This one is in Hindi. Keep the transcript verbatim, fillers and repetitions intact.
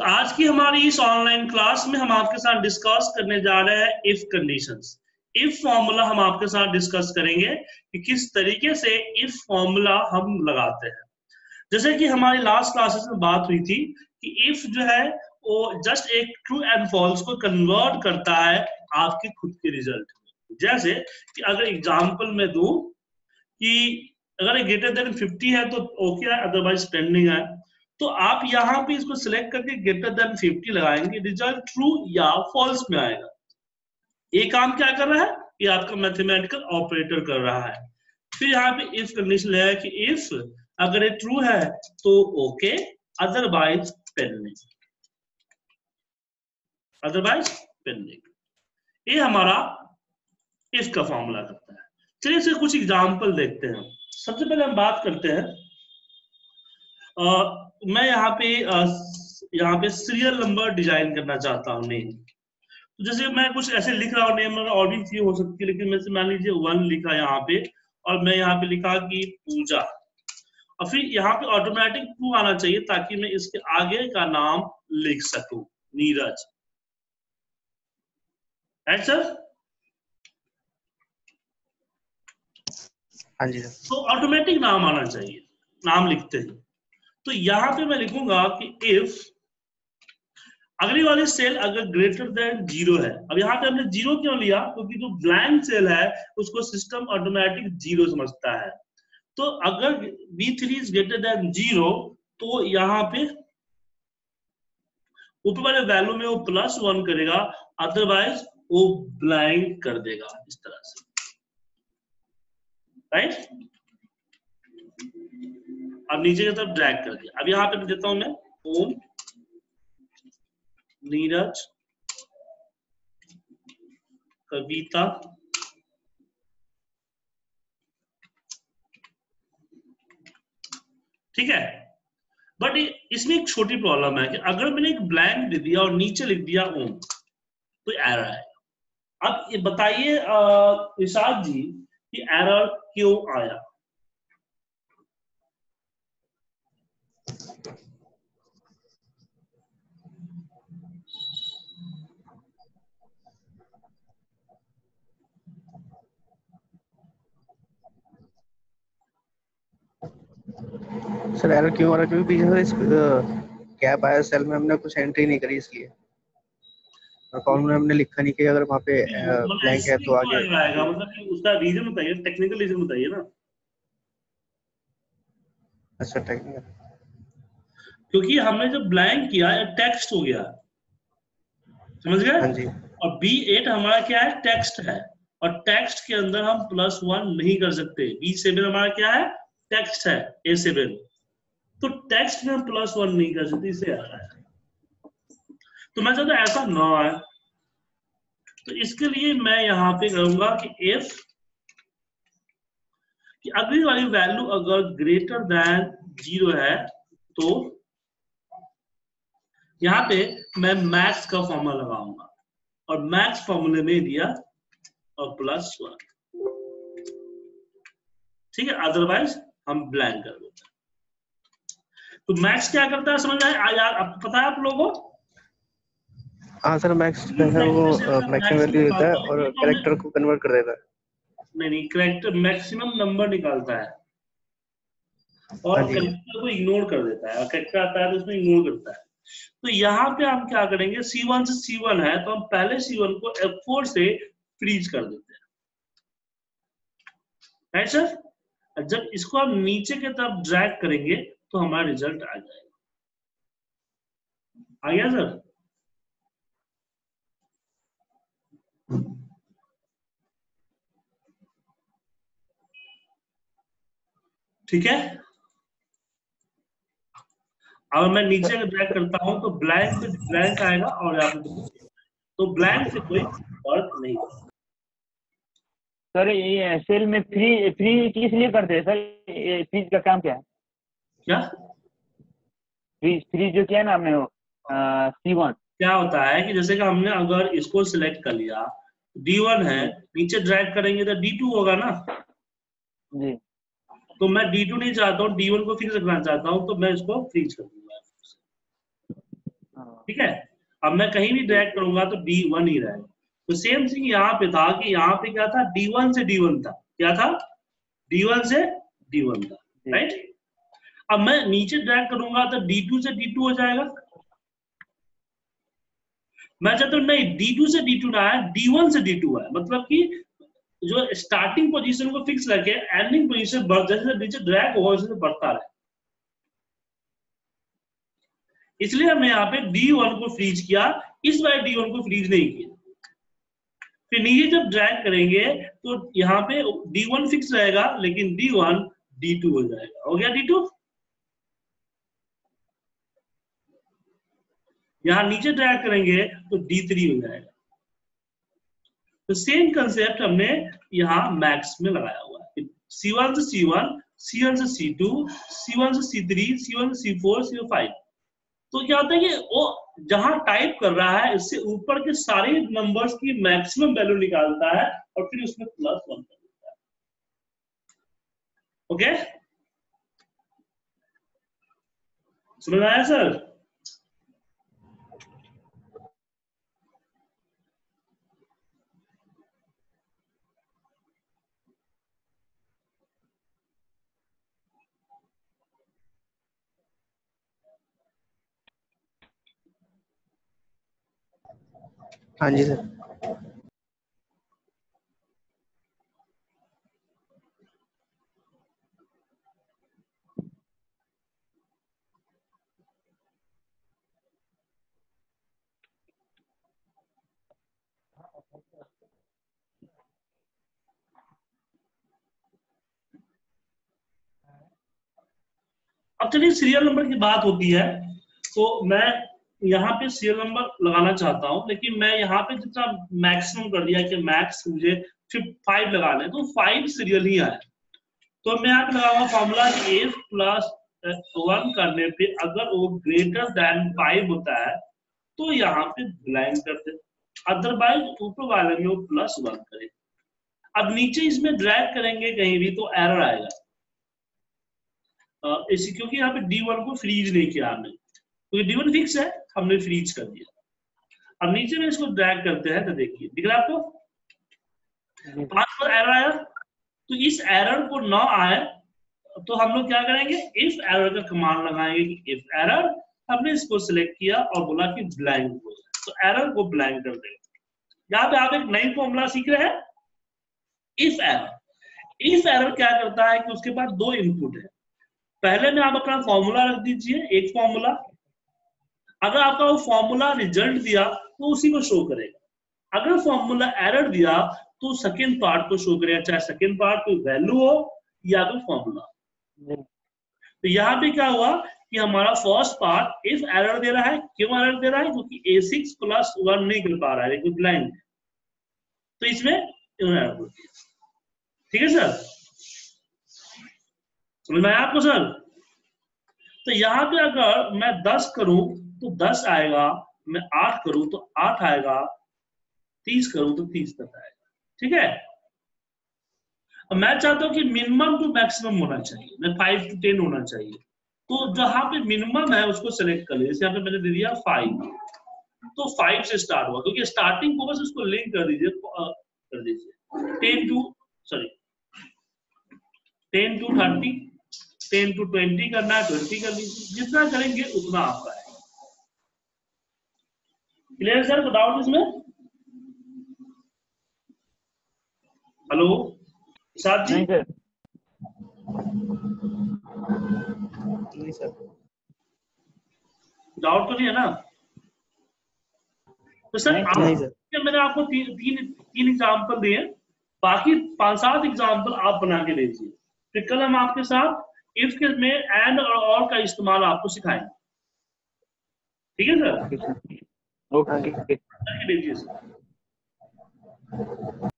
तो आज की हमारी इस ऑनलाइन क्लास में हम आपके साथ डिस्कस करने जा रहे हैं इफ कंडीशंस। इफ फॉर्मूला हम आपके साथ डिस्कस करेंगे कि किस तरीके से इफ फॉर्मूला हम लगाते हैं। जैसे कि हमारी लास्ट क्लासेस में बात हुई थी कि इफ जो है वो जस्ट एक ट्रू एंड फॉल्स को कन्वर्ट करता है आपके खुद के रिजल्ट में। जैसे कि अगर एग्जाम्पल में दूं कि अगर ग्रेटर देन फिफ्टी है तो ओके है, अदरवाइज पेंडिंग है। तो आप यहाँ पे इसको सिलेक्ट करके ग्रेटर देन फिफ्टी लगाएंगे, रिजल्ट ट्रू या फॉल्स में आएगा। ये काम क्या कर रहा है, ये आपका मैथमेटिकल ऑपरेटर कर रहा है। फिर यहाँ पे इफ कंडीशन है कि इफ अगर ये ट्रू है तो okay, otherwise pending, otherwise pending. ये हमारा इफ का फॉर्मूला करता है। चलिए इसके कुछ एग्जाम्पल देखते हैं। सबसे पहले हम बात करते हैं, आ, मैं यहाँ पे यहाँ पे सीरियल नंबर डिजाइन करना चाहता हूँ। नहीं तो जैसे मैं कुछ ऐसे लिख रहा हूँ, नेम और भी चीज हो सकती है, लेकिन मैं से मान लीजिए वन लिखा यहाँ पे और मैं यहाँ पे लिखा कि पूजा, और फिर यहाँ पे ऑटोमेटिक टू आना चाहिए ताकि मैं इसके आगे का नाम लिख सकूं, नीरज। Right sir? हाँ जी सर। तो ऑटोमेटिक नाम आना चाहिए, नाम लिखते हैं। तो यहां पे मैं लिखूंगा कि इफ अगली वाली सेल अगर ग्रेटर देन जीरो है। अब यहाँ पे हमने जीरो क्यों लिया, क्योंकि जो ब्लैंक सेल है उसको सिस्टम ऑटोमेटिक जीरो समझता है। तो अगर B three is greater than zero तो यहाँ पे ऊपर वाले वैल्यू में वो प्लस वन करेगा, अदरवाइज वो ब्लैंक कर देगा इस तरह से। राइट, अब नीचे की तरफ ड्रैग कर दिया। अब यहाँ पे देता हूं मैं ओम, नीरज, कविता, ठीक है। बट इसमें एक छोटी प्रॉब्लम है कि अगर मैंने एक ब्लैंक दे दिया और नीचे लिख दिया ओम तो एरर आएगा। अब ये बताइए निशाद जी कि एरर क्यों आया? सर एरर क्यों आ रहा है? क्योंकि पीछे गैप आया, सेल में हमने कुछ एंट्री नहीं करी इसलिए, और कॉलम में हमने लिखा नहीं कि अगर वहां पे ब्लैंक है तो आगे आएगा। मतलब उसका रीजन बताइए, टेक्निकल रीजन बताइए ना। अच्छा टेक्निकल, क्योंकि हमने जब ब्लैंक किया टेक्स्ट हो गया, समझ गए? हाँ जी। और बी एट हमारा क्या है, टेक्स्ट है, और टेक्स्ट के अंदर हम प्लस वन नहीं कर सकते। बी सेवन हमारा क्या है, टेक्स्ट है, ए सेवन, तो टेक्स्ट में हम प्लस वन नहीं कर सकते, इसे आ रहा है। तो मैं चाहता हूं ऐसा ना आए, तो इसके लिए मैं यहाँ पे करूंगा कि इफ कि अगली वाली वैल्यू अगर ग्रेटर देन जीरो है तो यहाँ पे मैं मैक्स का फॉर्मूला लगाऊंगा, और मैक्स फॉर्मूले में दिया और प्लस वन, ठीक है, अदरवाइज हम ब्लैंक कर देते हैं। तो मैक्स क्या करता है समझ आए यार, आपको पता है आप लोगों? हाँ सर, मैक्स जो है वो मैक्सिमम वैल्यू देता है और कैरेक्टर को कन्वर्ट कर देता है। नहीं नहीं, कैरेक्टर मैक्सिमम नंबर निकालता है और कैरेक्टर को इग्नोर कर देता है, और कैरेक्टर आता है तो उसमें इग्नोर करता है। तो यहाँ पे हम क्या करेंगे, सी वन से सी वन है तो हम पहले सी वन को एफ फोर से फ्रीज कर देते हैं। Right sir? जब इसको हम नीचे की तरफ ड्रैग करेंगे तो हमारा रिजल्ट आ जाएगा। आ गया सर? ठीक है। अब मैं नीचे ड्रैग करता हूं तो ब्लैंक से ब्लैंक आएगा, और यहाँ तो ब्लैंक से कोई फर्क नहीं। सर ये सेल में फ्री फ्री किसलिए करते हैं सर, फ्रीज का काम क्या है? क्या फ्रीज फ्रीज जो किया ना हमने वो सी वन, क्या होता है कि जैसे कि हमने अगर इसको सिलेक्ट कर लिया, डी वन है, नीचे ड्रैग करेंगे तो डी टू होगा ना जी। तो मैं डी टू नहीं चाहता हूँ, डी वन को फिक्स रखना चाहता हूँ, तो मैं इसको फ्रीज कर दूंगा। ठीक है। अब मैं कहीं भी ड्रैग करूंगा तो डी वन ही रहेगा। तो सेम थिंग यहाँ पे था कि यहाँ पे क्या था, डी वन से डी वन था, क्या था डी वन से डी वन था, राइट। अब मैं नीचे ड्रैग करूंगा तो डी टू से डी टू हो जाएगा। मैं चाहता हूँ नहीं डी टू से डी टू ना आया, डी वन से डी टू आया, मतलब कि जो स्टार्टिंग पोजीशन को फिक्स रखे एंडिंग पोजीशन बढ़, जैसे नीचे ड्रैग हो वैसे बढ़ता रहे। इसलिए हमने यहाँ पे डी वन को फ्रीज किया, इस बार डी वन को फ्रीज नहीं किया। फिर नीचे जब ड्रैग करेंगे तो यहाँ पे डी वन फिक्स रहेगा लेकिन डी वन डी टू हो जाएगा। हो गया डी टू। यहाँ नीचे ड्रैग करेंगे तो डी थ्री हो जाएगा। तो सेम कंसेप्ट हमने यहाँ मैक्स में लगाया हुआ है। सी वन से सी वन, सी वन से सी टू, सी वन से सी थ्री, सी वन से सी फोर, सी फाइव। तो क्या होता है कि वो जहां टाइप कर रहा है इससे ऊपर के सारे नंबर्स की मैक्सिमम वैल्यू निकालता है और फिर उसमें प्लस वन कर देता है। ओके, समझ आया सर? हाँ जी सर। अब चलिए सीरियल नंबर की बात होती है तो मैं यहाँ पे सीरियल नंबर लगाना चाहता हूँ, लेकिन मैं यहाँ पे जितना मैक्सिमम कर दिया कि मैक्स मुझे फाइव लगाना है तो फाइव सीरियल ही आया। तो मैं यहाँ पे लगाऊंगा फॉर्मूला ए प्लस वन करने पे अगर वो ग्रेटर देन फाइव होता है तो यहाँ पे ब्लैंक कर दे, अदरवाइज ऊपर वाले में वो प्लस वन करे। अब नीचे इसमें ड्रैग करेंगे कहीं भी तो एरर आएगा, इसी क्योंकि यहाँ पे डी वन को फ्रीज नहीं किया हमने, क्योंकि डी वन फिक्स है, हमने फ्रीज कर दिया। अब नीचे में इसको ड्रैग करते हैं तो देखिए दिख रहा है आपको पांच पर एरर आया। तो इस एरर को ना आए तो हम लोग क्या करेंगे, इफ एरर का कमांड लगाएंगे कि इफ एरर, हमने इसको सिलेक्ट किया और बोला कि ब्लैंक हो जाए तो एरर को ब्लैंक कर देंगे। यहाँ पे आप एक नई फॉर्मूला सीख रहे हैं, इफ एरर। इफ एरर क्या करता है कि उसके पास दो इनपुट है, पहले में आप अपना फॉर्मूला रख दीजिए, एक फॉर्मूला, अगर आपका वो फॉर्मूला रिजल्ट दिया तो उसी को शो करेगा, अगर फॉर्मूला एरर दिया तो सेकंड पार्ट को शो करेगा, चाहे सेकंड पार्ट कोई वैल्यू हो या कोई फॉर्मूला। तो यहाँ पे क्या हुआ कि हमारा फर्स्ट पार्ट इफ एरर दे रहा है, क्यों एरर दे रहा है, क्योंकि ए सिक्स प्लस वन नहीं कर पा रहा है क्योंकि ब्लैंक, तो इसमें एरर हो गया। ठीक है सर, समझ में आया आपको सर? तो यहाँ पे अगर मैं दस करूं तो दस आएगा, मैं आठ करूं तो आठ आएगा, तीस करूं तो तीस तक आएगा। ठीक है, अब मैं चाहता हूं कि मिनिमम टू मैक्सिमम होना चाहिए, मैं फाइव टू टेन होना चाहिए, तो जहां पे मिनिमम है उसको सेलेक्ट कर लीजिए। यहाँ पे मैंने दे दिया फाइव, तो फाइव से स्टार्ट हुआ क्योंकि स्टार्टिंग को बस उसको लिंक कर दीजिए कर दीजिए ten to sorry ten to thirty, ten to twenty करना है, ट्वेंटी कर लीजिए, जितना करेंगे उतना आपका है। क्लियर सर, कोई डाउट इसमें? हेलो साथ जी? नहीं सर, नहीं सर, डाउट तो नहीं है ना? तो सर, नहीं, आप, नहीं सर। मैंने आपको ती, तीन तीन एग्जाम्पल दिए, बाकी पांच सात एग्जाम्पल आप बना के दीजिए, फिर कल हम आपके साथ इफ केस में एंड और, और का इस्तेमाल आपको सिखाएंगे। ठीक है सर, ओके, दीजिए सर।